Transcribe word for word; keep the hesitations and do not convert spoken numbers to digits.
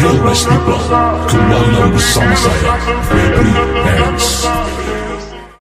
Global Sleeper, Kuala Lumpur, Somerset.